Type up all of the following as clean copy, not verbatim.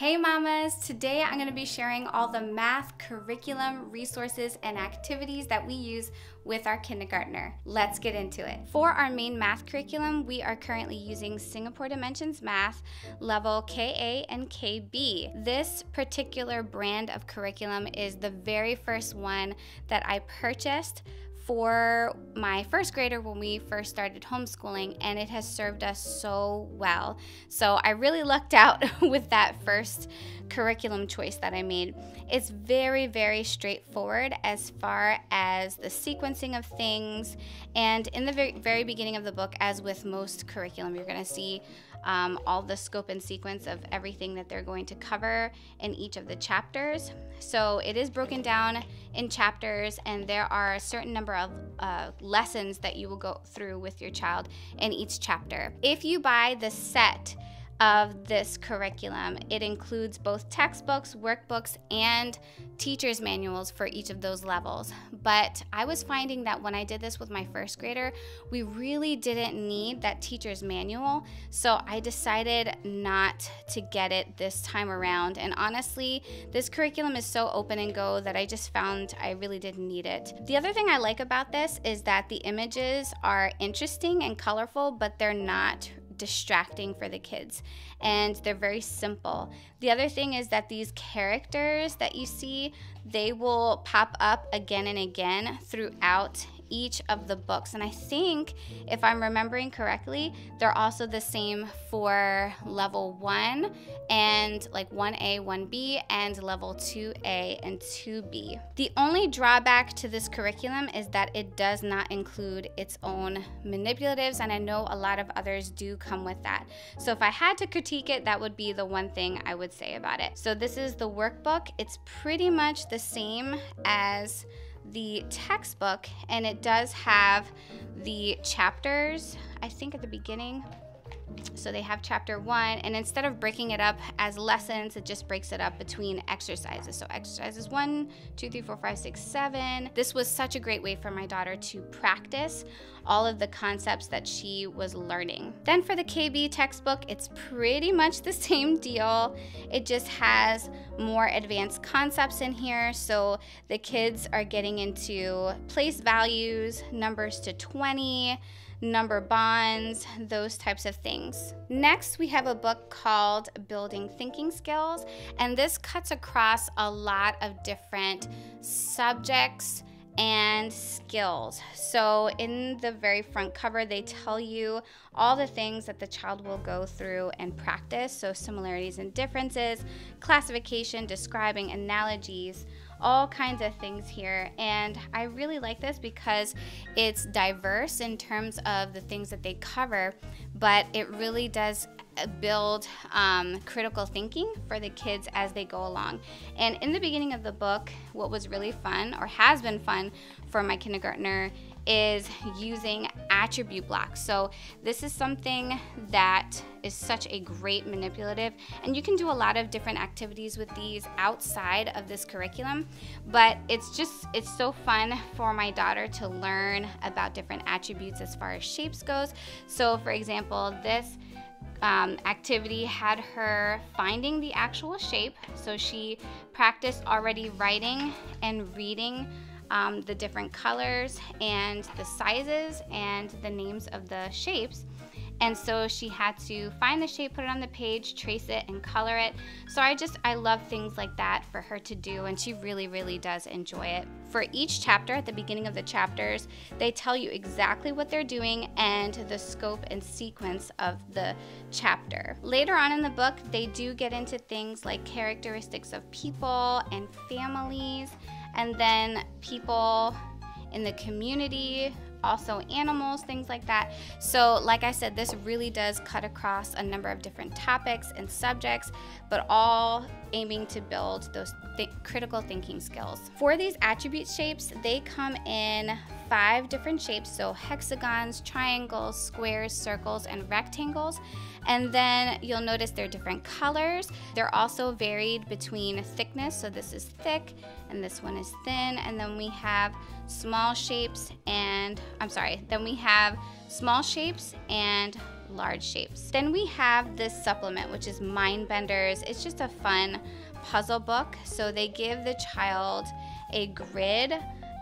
Hey mamas, today I'm gonna be sharing all the math, curriculum, resources, and activities that we use with our kindergartner. Let's get into it. For our main math curriculum, we are currently using Singapore Dimensions Math level KA and KB. This particular brand of curriculum is the very first one that I purchased for my first grader when we first started homeschooling, and it has served us so well. So I really lucked out with that first curriculum choice that I made. It's very, very straightforward as far as the sequencing of things, and in the very beginning of the book, as with most curriculum, you're gonna see all the scope and sequence of everything that they're going to cover in each of the chapters. So it is broken down in chapters, and there are a certain number of lessons that you will go through with your child in each chapter. If you buy the set of this curriculum, it includes both textbooks, workbooks, and teacher's manuals for each of those levels. But I was finding that when I did this with my first grader, we really didn't need that teacher's manual, so I decided not to get it this time around. And honestly, this curriculum is so open and go that I just found I really didn't need it. The other thing I like about this is that the images are interesting and colorful, but they're not distracting for the kids, and they're very simple. The other thing is that these characters that you see, they will pop up again and again throughout each of the books, and I think, if I'm remembering correctly, they're also the same for level 1 and like 1A, 1B, and level 2A and 2B. The only drawback to this curriculum is that it does not include its own manipulatives, and I know a lot of others do come with that. So if I had to critique it, that would be the one thing I would say about it. So this is the workbook. It's pretty much the same as the textbook, and it does have the chapters, I think, at the beginning. So they have chapter 1, and instead of breaking it up as lessons, it just breaks it up between exercises. So exercises 1, 2, 3, 4, 5, 6, 7. This was such a great way for my daughter to practice all of the concepts that she was learning. Then for the KB textbook, it's pretty much the same deal. It just has more advanced concepts in here. So the kids are getting into place values, numbers to 20, number bonds, those types of things. Next, we have a book called Building Thinking Skills, and this cuts across a lot of different subjects and skills. So in the very front cover, they tell you all the things that the child will go through and practice. So similarities and differences, classification, describing, analogies, all kinds of things here. And I really like this because it's diverse in terms of the things that they cover, but it really does build critical thinking for the kids as they go along. And in the beginning of the book, what was really fun, or has been fun for my kindergartner, is using attribute blocks. So this is something that is such a great manipulative, and you can do a lot of different activities with these outside of this curriculum, but it's so fun for my daughter to learn about different attributes as far as shapes goes. So for example, this activity had her finding the actual shape, so she practiced already writing and reading the different colors and the sizes and the names of the shapes. And so she had to find the shape, put it on the page, trace it, and color it. So I love things like that for her to do, and she really, really does enjoy it. For each chapter, at the beginning of the chapters, they tell you exactly what they're doing and the scope and sequence of the chapter. Later on in the book, they do get into things like characteristics of people and families, and then people in the community, also animals, things like that. So like I said, this really does cut across a number of different topics and subjects, but all aiming to build those critical thinking skills. For these attribute shapes, they come in 5 different shapes, so hexagons, triangles, squares, circles, and rectangles. And then you'll notice they're different colors. They're also varied between thickness, so this is thick and this one is thin. And then we have small shapes and large large shapes. Then we have this supplement, which is Mind Benders. It's just a fun puzzle book. So they give the child a grid,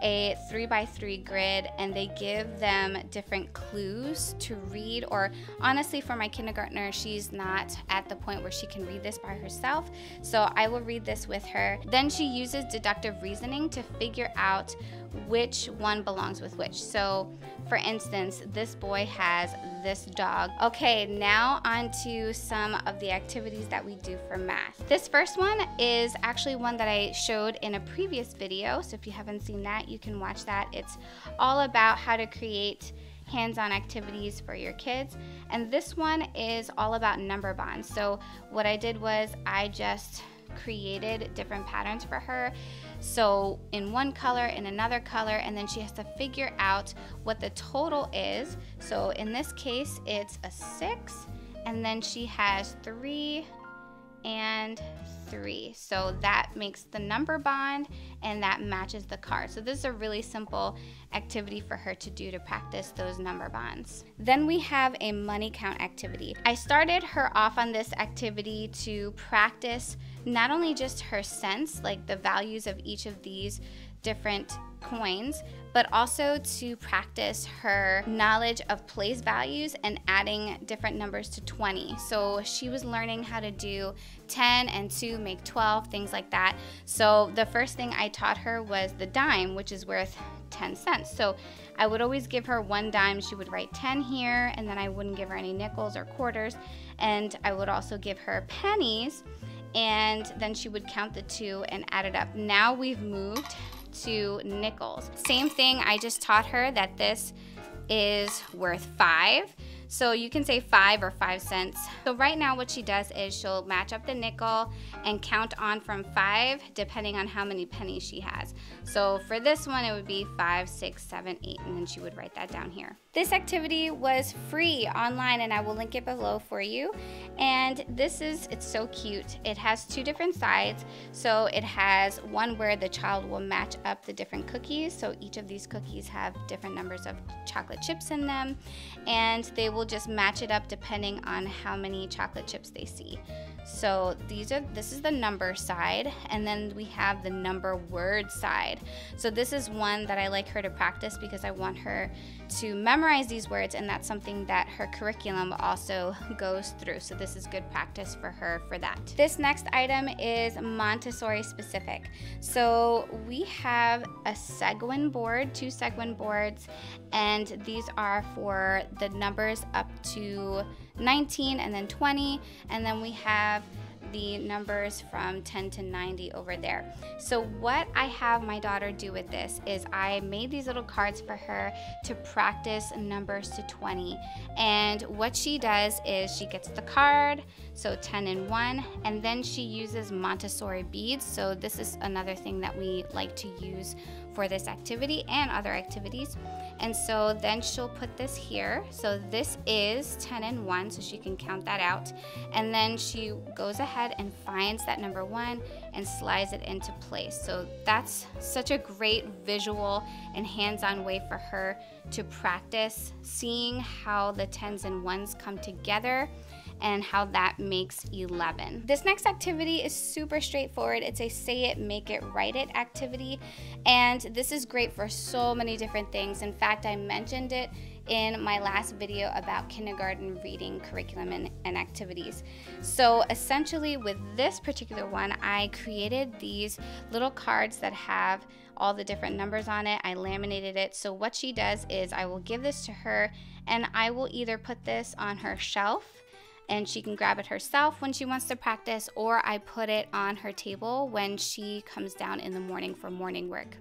a 3x3 grid, and they give them different clues to read. Or honestly, for my kindergartner, she's not at the point where she can read this by herself, so I will read this with her. Then she uses deductive reasoning to figure out which one belongs with which. So for instance, this boy has this dog. Okay, now on to some of the activities that we do for math. This first one is actually one that I showed in a previous video, so if you haven't seen that, you can watch that. It's all about how to create hands-on activities for your kids. And this one is all about number bonds. So what I did was I just created different patterns for her. So in one color, in another color, and then she has to figure out what the total is. So in this case, it's a 6, and then she has 3 and 3. So that makes the number bond, and that matches the card. So this is a really simple activity for her to do to practice those number bonds. Then we have a money count activity. I started her off on this activity to practice not only just her sense, like the values of each of these different coins, but also to practice her knowledge of place values and adding different numbers to 20. So she was learning how to do 10 and 2 make 12, things like that. So the first thing I taught her was the dime, which is worth 10 cents. So I would always give her one dime. She would write 10 here, and then I wouldn't give her any nickels or quarters. And I would also give her pennies, and then she would count the 2 and add it up. Now we've moved to nickels. Same thing, I just taught her that this is worth 5. So you can say 5 or 5 cents. So right now what she does is she'll match up the nickel and count on from 5 depending on how many pennies she has. So for this one it would be 5, 6, 7, 8, and then she would write that down here. This activity was free online, and I will link it below for you. And this is, it's so cute. It has 2 different sides. So it has one where the child will match up the different cookies. So each of these cookies have different numbers of chocolate chips in them, and they will just match it up depending on how many chocolate chips they see. So this is the number side, and then we have the number word side. So this is one that I like her to practice because I want her to memorize these words, and that's something that her curriculum also goes through. So this is good practice for her for that. This next item is Montessori specific. So we have a Seguin board, 2 Seguin boards, and these are for the numbers up to 19 and then 20, and then we have the numbers from 10 to 90 over there. So what I have my daughter do with this is I made these little cards for her to practice numbers to 20. And what she does is she gets the card, so 10 and 1, and then she uses Montessori beads. So this is another thing that we like to use for this activity and other activities. And so then she'll put this here. So this is 10 and 1, so she can count that out. And then she goes ahead and finds that number 1 and slides it into place. So that's such a great visual and hands-on way for her to practice seeing how the 10s and 1s come together and how that makes 11. This next activity is super straightforward. It's a say it, make it, write it activity, and this is great for so many different things. In fact, I mentioned it in my last video about kindergarten reading curriculum and activities. So essentially with this particular one, I created these little cards that have all the different numbers on it. I laminated it. So what she does is I will give this to her, and I will either put this on her shelf and she can grab it herself when she wants to practice, or I put it on her table when she comes down in the morning for morning work.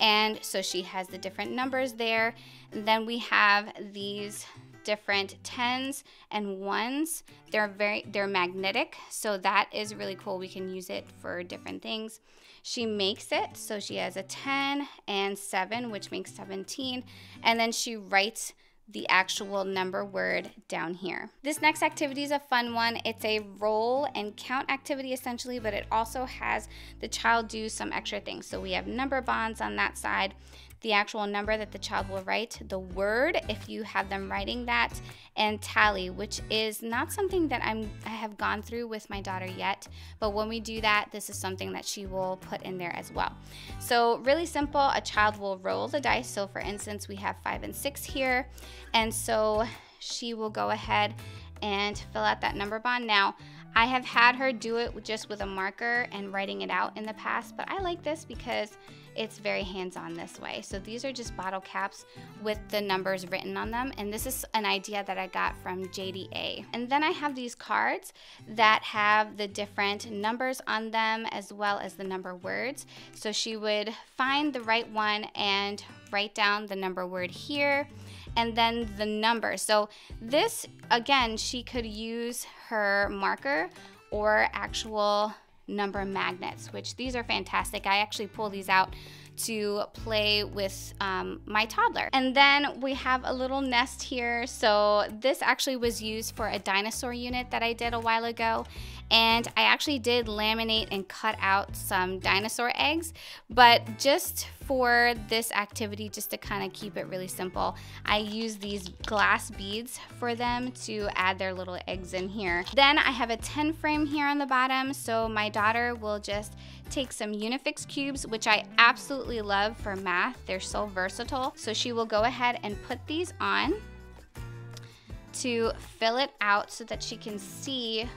And so she has the different numbers there. And then we have these different 10s and 1s. They're magnetic, so that is really cool. We can use it for different things. She makes it, so she has a 10 and 7, which makes 17. And then she writes the actual number word down here. This next activity is a fun one. It's a roll and count activity essentially, but it also has the child do some extra things. So we have number bonds on that side. the actual number that the child will write, the word if you have them writing that, and tally, which is not something that I have gone through with my daughter yet, but when we do that, this is something that she will put in there as well. So really simple, a child will roll the dice. So for instance, we have 5 and 6 here, and so she will go ahead and fill out that number bond. Now, I have had her do it just with a marker and writing it out in the past, but I like this because it's very hands-on this way. So these are just bottle caps with the numbers written on them, and this is an idea that I got from JDA. And then I have these cards that have the different numbers on them as well as the number words. So she would find the right one and write down the number word here, and then the number. So this, again, she could use her marker or actual number magnets, which these are fantastic. I actually pull these out to play with my toddler. And then we have a little nest here. So this actually was used for a dinosaur unit that I did a while ago. And I actually did laminate and cut out some dinosaur eggs, but just for this activity, just to kind of keep it really simple, I use these glass beads for them to add their little eggs in here. Then I have a 10 frame here on the bottom, so my daughter will just take some Unifix cubes, which I absolutely love for math. They're so versatile. So she will go ahead and put these on to fill it out so that she can see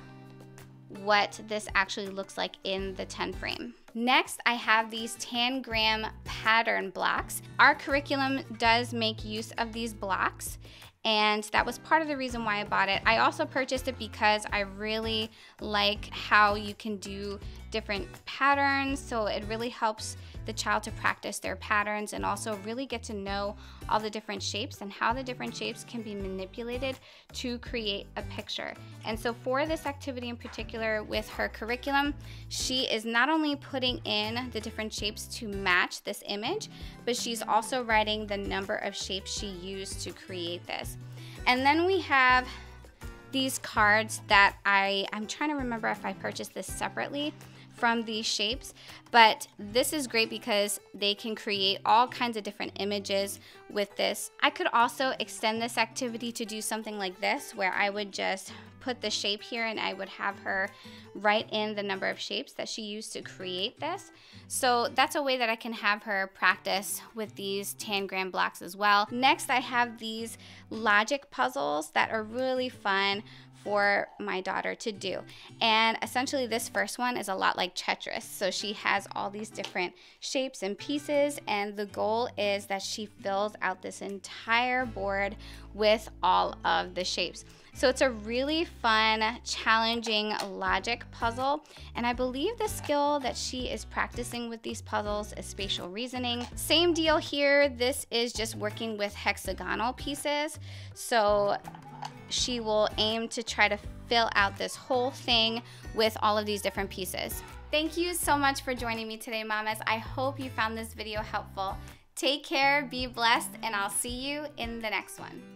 what this actually looks like in the 10 frame. Next, I have these Tangram pattern blocks. Our curriculum does make use of these blocks, and that was part of the reason why I bought it. I also purchased it because I really like how you can do different patterns, so it really helps the child to practice their patterns and also really get to know all the different shapes and how the different shapes can be manipulated to create a picture. And so for this activity in particular with her curriculum, she is not only putting in the different shapes to match this image, but she's also writing the number of shapes she used to create this. And then we have these cards that I'm trying to remember if I purchased this separately from these shapes, but this is great because they can create all kinds of different images with this. I could also extend this activity to do something like this, where I would just put the shape here and I would have her write in the number of shapes that she used to create this. So that's a way that I can have her practice with these Tangram blocks as well. Next, I have these logic puzzles that are really fun for my daughter to do. And essentially this first one is a lot like Tetris. So she has all these different shapes and pieces, and the goal is that she fills out this entire board with all of the shapes. So it's a really fun, challenging logic puzzle, and I believe the skill that she is practicing with these puzzles is spatial reasoning. Same deal here, this is just working with hexagonal pieces. So she will aim to try to fill out this whole thing with all of these different pieces. Thank you so much for joining me today, mamas. I hope you found this video helpful. Take care, be blessed, and I'll see you in the next one.